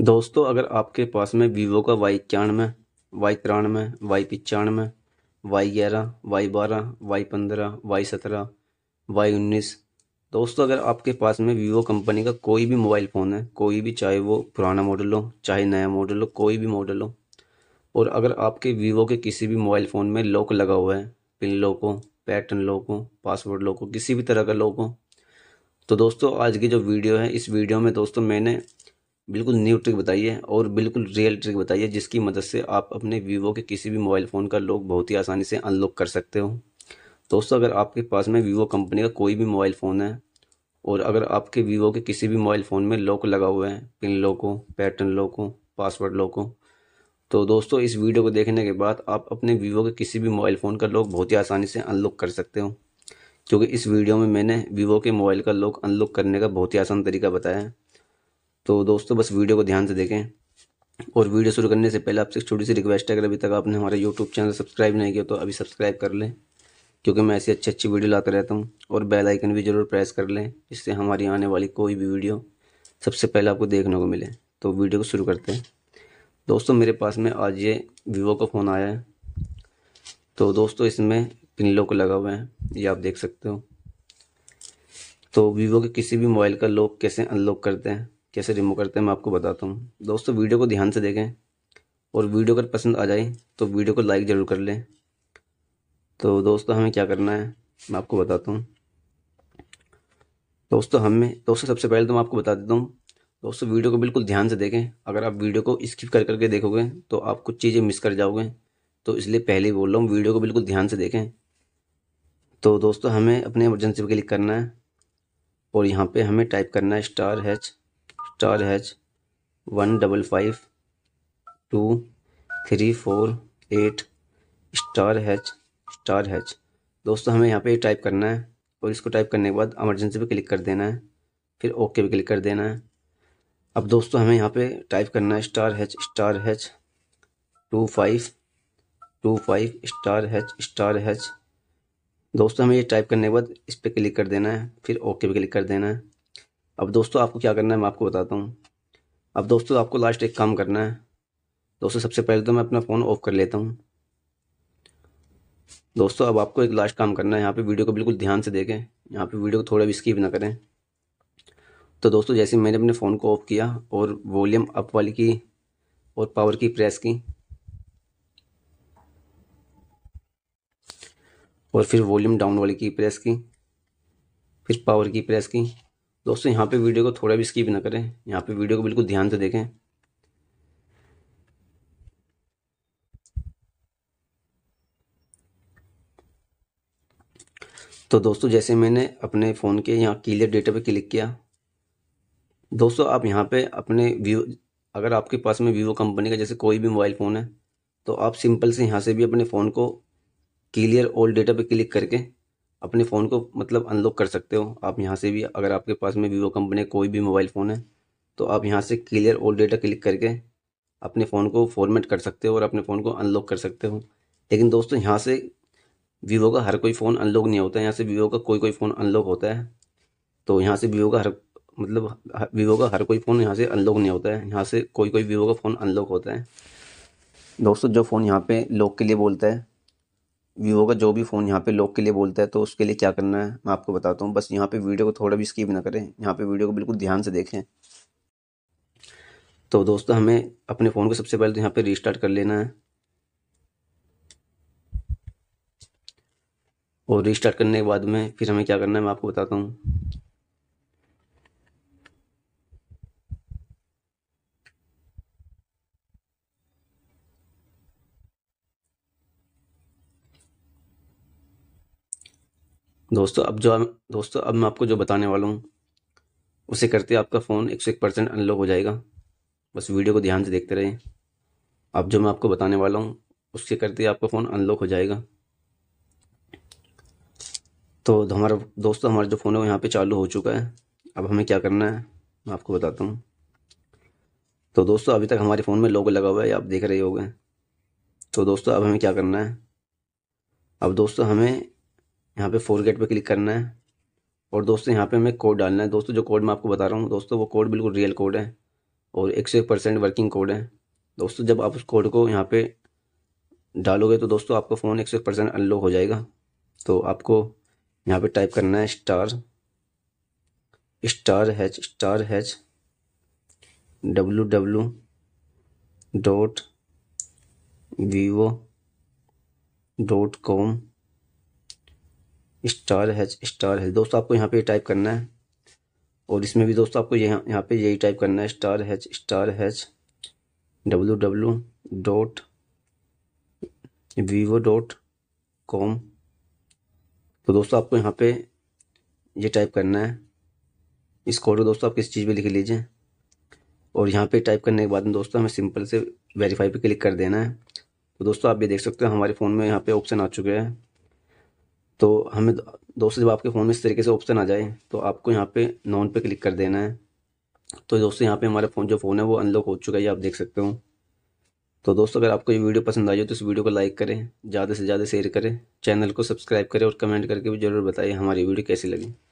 दोस्तों, अगर आपके पास में वीवो का Y 91, Y 93, Y 95, Y 11, Y 12, Y 13, Y 17, Y 19, दोस्तों अगर आपके पास में वीवो कंपनी का कोई भी मोबाइल फ़ोन है, कोई भी, चाहे वो पुराना मॉडल हो चाहे नया मॉडल हो, कोई भी मॉडल हो, और अगर आपके वीवो के किसी भी मोबाइल फ़ोन में लॉक लगा हुआ है, पिन लॉक हो, पैटर्न लॉक हो, पासवर्ड लॉक हो, किसी भी तरह का लॉक हो, तो दोस्तों आज की जो वीडियो है, इस वीडियो में दोस्तों मैंने बिल्कुल न्यू ट्रिक बताइए और बिल्कुल रियल ट्रिक बताइए, जिसकी मदद से आप अपने वीवो के किसी भी मोबाइल फ़ोन का लॉक बहुत ही आसानी से अनलॉक कर सकते हो। दोस्तों अगर आपके पास में वीवो कंपनी का कोई भी मोबाइल फ़ोन है और अगर आपके वीवो के किसी भी मोबाइल फ़ोन में लॉक लगा हुआ है, पिन लॉक हो, पैटर्न लॉक हो, पासवर्ड लॉक हो, तो दोस्तों इस वीडियो को देखने के बाद आप अपने वीवो के किसी भी मोबाइल फ़ोन का लॉक बहुत ही आसानी से अनलॉक कर सकते हो, क्योंकि इस वीडियो में मैंने वीवो के मोबाइल का लॉक अनलॉक करने का बहुत ही आसान तरीका बताया है। तो दोस्तों बस वीडियो को ध्यान से देखें, और वीडियो शुरू करने से पहले आपसे एक छोटी सी रिक्वेस्ट है, अगर अभी तक आपने हमारा यूट्यूब चैनल सब्सक्राइब नहीं किया तो अभी सब्सक्राइब कर लें, क्योंकि मैं ऐसी अच्छी अच्छी वीडियो लाता रहता हूं, और बेल आइकन भी ज़रूर प्रेस कर लें, इससे हमारी आने वाली कोई भी वीडियो सबसे पहले आपको देखने को मिले। तो वीडियो को शुरू करते हैं। दोस्तों मेरे पास में आज ये वीवो का फ़ोन आया है, तो दोस्तों इसमें पिन लॉक लगा हुआ है, ये आप देख सकते हो। तो वीवो के किसी भी मोबाइल का लॉक कैसे अनलॉक करते हैं, कैसे रिमूव करते हैं, मैं आपको बताता हूँ। दोस्तों वीडियो को ध्यान से देखें, और वीडियो अगर पसंद आ जाए तो वीडियो को लाइक ज़रूर कर लें। तो दोस्तों हमें क्या करना है मैं आपको बताता हूँ। दोस्तों सबसे पहले तो मैं आपको बता देता हूँ, दोस्तों वीडियो को बिल्कुल ध्यान से देखें। अगर आप वीडियो को स्किप कर करके देखोगे तो आप कुछ चीज़ें मिस कर जाओगे, तो इसलिए पहले ही बोल रहा हूँ, वीडियो को बिल्कुल ध्यान से देखें। तो दोस्तों हमें अपने इमरजेंसी पर क्लिक करना है, और यहाँ पर हमें टाइप करना है *#15523488*#। दोस्तों हमें यहाँ पे टाइप करना है, और इसको टाइप करने के बाद इमरजेंसी पे क्लिक कर देना है, फिर ओके पे क्लिक कर देना है। अब दोस्तों हमें यहाँ पे टाइप करना है *#2525*#। दोस्तों हमें ये टाइप करने के बाद इस पर क्लिक कर देना है, फिर ओके पे क्लिक कर देना है। अब दोस्तों आपको क्या करना है मैं आपको बताता हूँ। अब दोस्तों आपको लास्ट एक काम करना है। दोस्तों सबसे पहले तो मैं अपना फ़ोन ऑफ कर लेता हूँ। दोस्तों अब आपको एक लास्ट काम करना है, यहाँ पे वीडियो को बिल्कुल ध्यान से देखें, यहाँ पे वीडियो को थोड़ा भी स्किप ना करें। तो दोस्तों जैसे मैंने अपने फ़ोन को ऑफ किया और वॉल्यूम अप वाली की और पावर की प्रेस की, और फिर वॉल्यूम डाउन वाली की प्रेस की, फिर पावर की प्रेस की। दोस्तों यहाँ पे वीडियो को थोड़ा भी स्किप ना करें, यहाँ पे वीडियो को बिल्कुल ध्यान से देखें। तो दोस्तों जैसे मैंने अपने फ़ोन के यहाँ क्लियर डेटा पे क्लिक किया, दोस्तों आप यहाँ पे अपने अगर आपके पास में वीवो कंपनी का जैसे कोई भी मोबाइल फ़ोन है, तो आप सिंपल से यहाँ से भी अपने फ़ोन को क्लियर ऑल डेटा पे क्लिक करके अपने फ़ोन को मतलब अनलॉक कर सकते हो। आप यहाँ से भी अगर आपके पास में वीवो कंपनी कोई भी मोबाइल फ़ोन है, तो आप यहाँ से क्लियर ऑल डेटा क्लिक करके अपने फ़ोन को फॉर्मेट कर सकते हो और अपने फ़ोन को अनलॉक कर सकते हो। लेकिन दोस्तों यहाँ से वीवो का हर कोई फ़ोन अनलॉक नहीं होता है, यहाँ से वीवो का कोई फ़ोन अनलॉक होता है। तो यहाँ से वीवो का हर कोई फ़ोन यहाँ से अनलॉक नहीं होता है, यहाँ से कोई वीवो का फ़ोन अनलॉक होता है। दोस्तों जो फ़ोन यहाँ पर लॉक के लिए बोलता है, वीवो का जो भी फ़ोन यहाँ पे लॉक के लिए बोलता है, तो उसके लिए क्या करना है मैं आपको बताता हूँ। बस यहाँ पे वीडियो को थोड़ा भी स्किप ना करें, यहाँ पे वीडियो को बिल्कुल ध्यान से देखें। तो दोस्तों हमें अपने फ़ोन को सबसे पहले तो यहाँ पे रीस्टार्ट कर लेना है, और रीस्टार्ट करने के बाद में फिर हमें क्या करना है मैं आपको बताता हूँ। दोस्तों अब मैं आपको जो बताने वाला हूँ उसे करते आपका फ़ोन 101% अनलॉक हो जाएगा। बस वीडियो को ध्यान से देखते रहें। अब जो मैं आपको बताने वाला हूँ उससे करते आपका फ़ोन अनलॉक हो जाएगा। तो हमारा जो फ़ोन है वो यहाँ पे चालू हो चुका है। अब हमें क्या करना है मैं आपको बताता हूँ। तो दोस्तों अभी तक हमारे फ़ोन में लोगो लगा हुआ है, आप देख रहे होगे। तो दोस्तों अब हमें क्या करना है, अब दोस्तों हमें यहाँ पे फॉरगेट पे क्लिक करना है, और दोस्तों यहाँ पे हमें कोड डालना है। दोस्तों जो कोड मैं आपको बता रहा हूँ दोस्तों वो कोड बिल्कुल रियल कोड है, और 100% वर्किंग कोड है दोस्तों। जब आप उस कोड को यहाँ पे डालोगे तो दोस्तों आपका फ़ोन 100% अनलॉक हो जाएगा। तो आपको यहाँ पे टाइप करना है **#** www.vivo.com **# दोस्तों आपको यहाँ पे टाइप करना है। और इसमें भी दोस्तों आपको यहाँ पे यही टाइप करना है **# www.vivo.com। तो दोस्तों आपको यहाँ पे ये टाइप करना है। इस कोड को दोस्तों आप किसी चीज़ पे लिख लीजिए और यहाँ पे टाइप करने के बाद में दोस्तों हमें सिंपल से वेरीफाई पे क्लिक कर देना है। तो दोस्तों आप ये देख सकते हो हमारे फ़ोन में यहाँ पे ऑप्शन आ चुके हैं। तो हमें दोस्तों जब आपके फ़ोन में इस तरीके से ऑप्शन आ जाए तो आपको यहाँ पे नॉन पे क्लिक कर देना है। तो दोस्तों यहाँ पे हमारा फ़ोन है वो अनलॉक हो चुका है, ये आप देख सकते हो। तो दोस्तों अगर आपको ये वीडियो पसंद आई हो तो इस वीडियो को लाइक करें, ज़्यादा से ज़्यादा शेयर करें, चैनल को सब्सक्राइब करें और कमेंट करके भी ज़रूर बताइए हमारी वीडियो कैसी लगी।